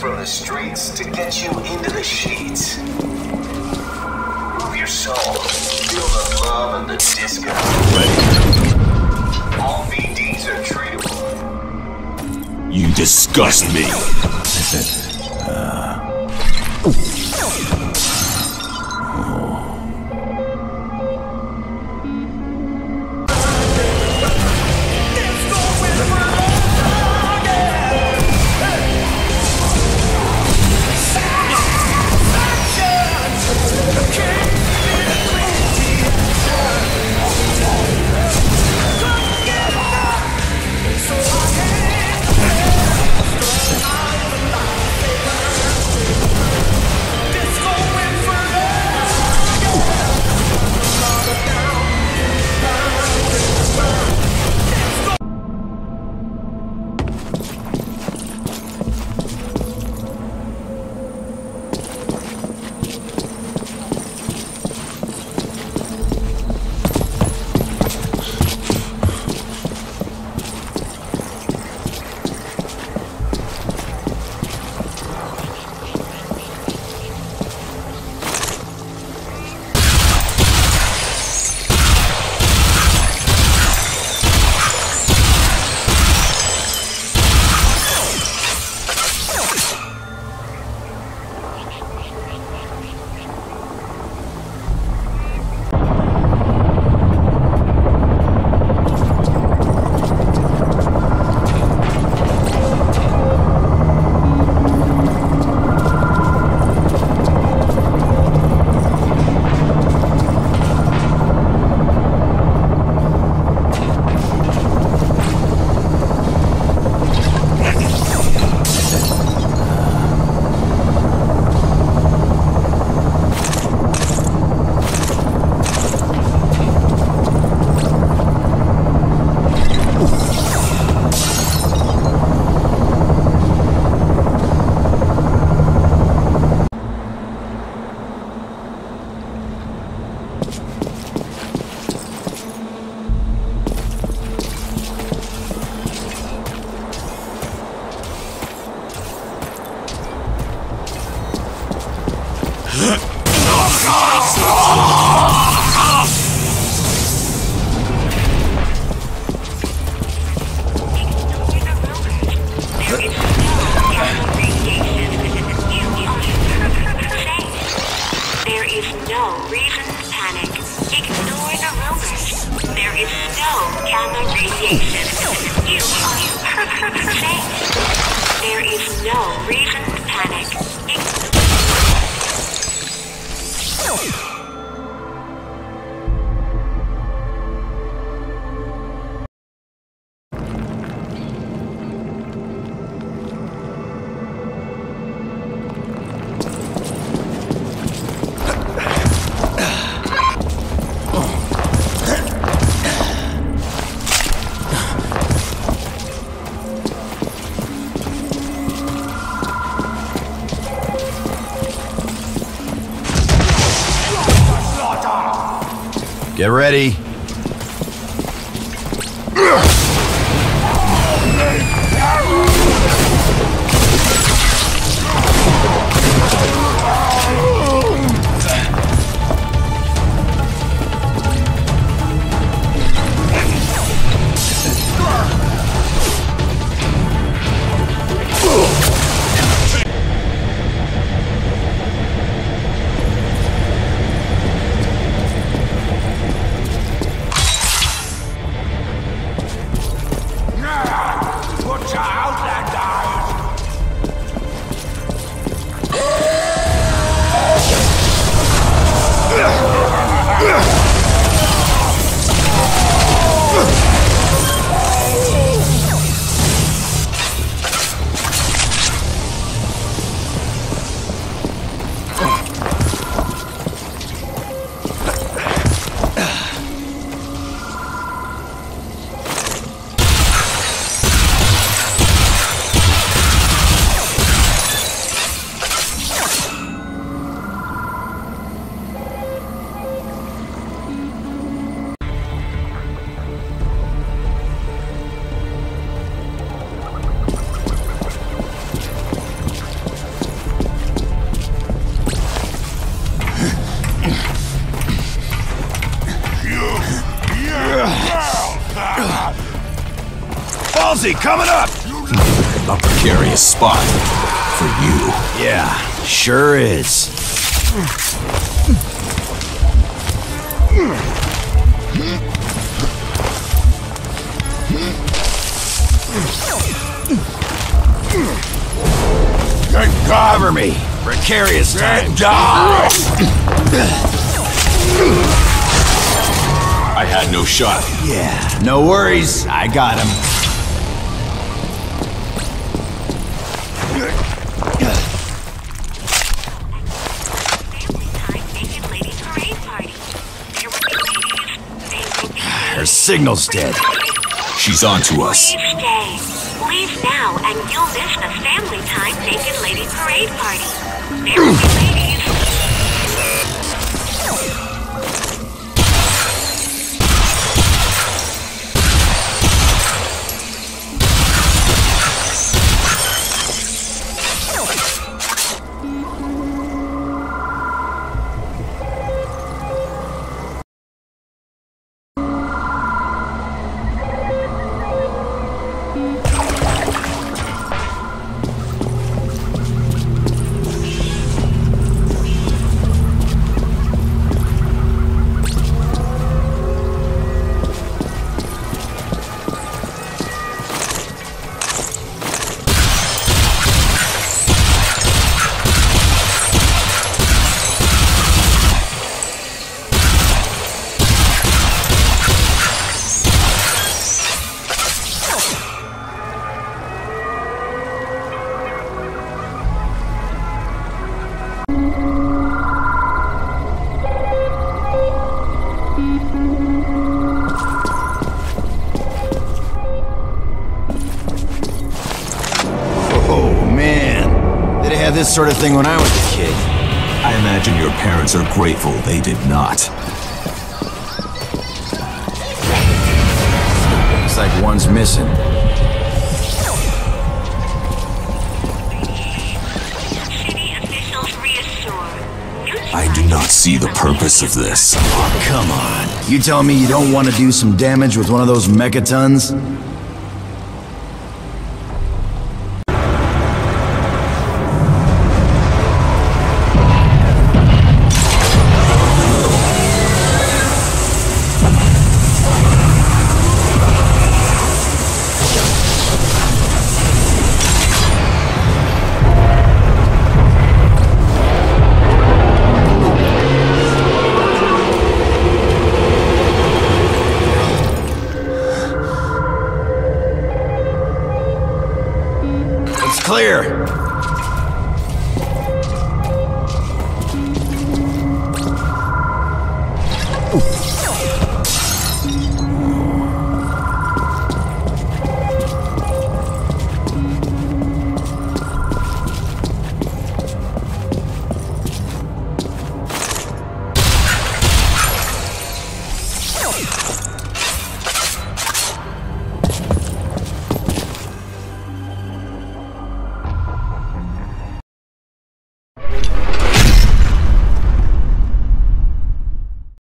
From the streets to get you into the sheets. Move your soul, feel the love and the disco. All VDs are treatable. You disgust me. Get ready. Halsey coming up! A precarious spot for you. Yeah, sure is. Good God. Cover me. Precarious time. I had no shot. Yeah, no worries. I got him. Her signal's dead. She's on to us. Please stay. Leave now and you'll miss the family time naked lady parade party. There will be ladies. This sort of thing when I was a kid. I imagine your parents are grateful they did not. Looks like one's missing. I do not see the purpose of this. Oh, come on. You telling me you don't want to do some damage with one of those Mechatons? Clear.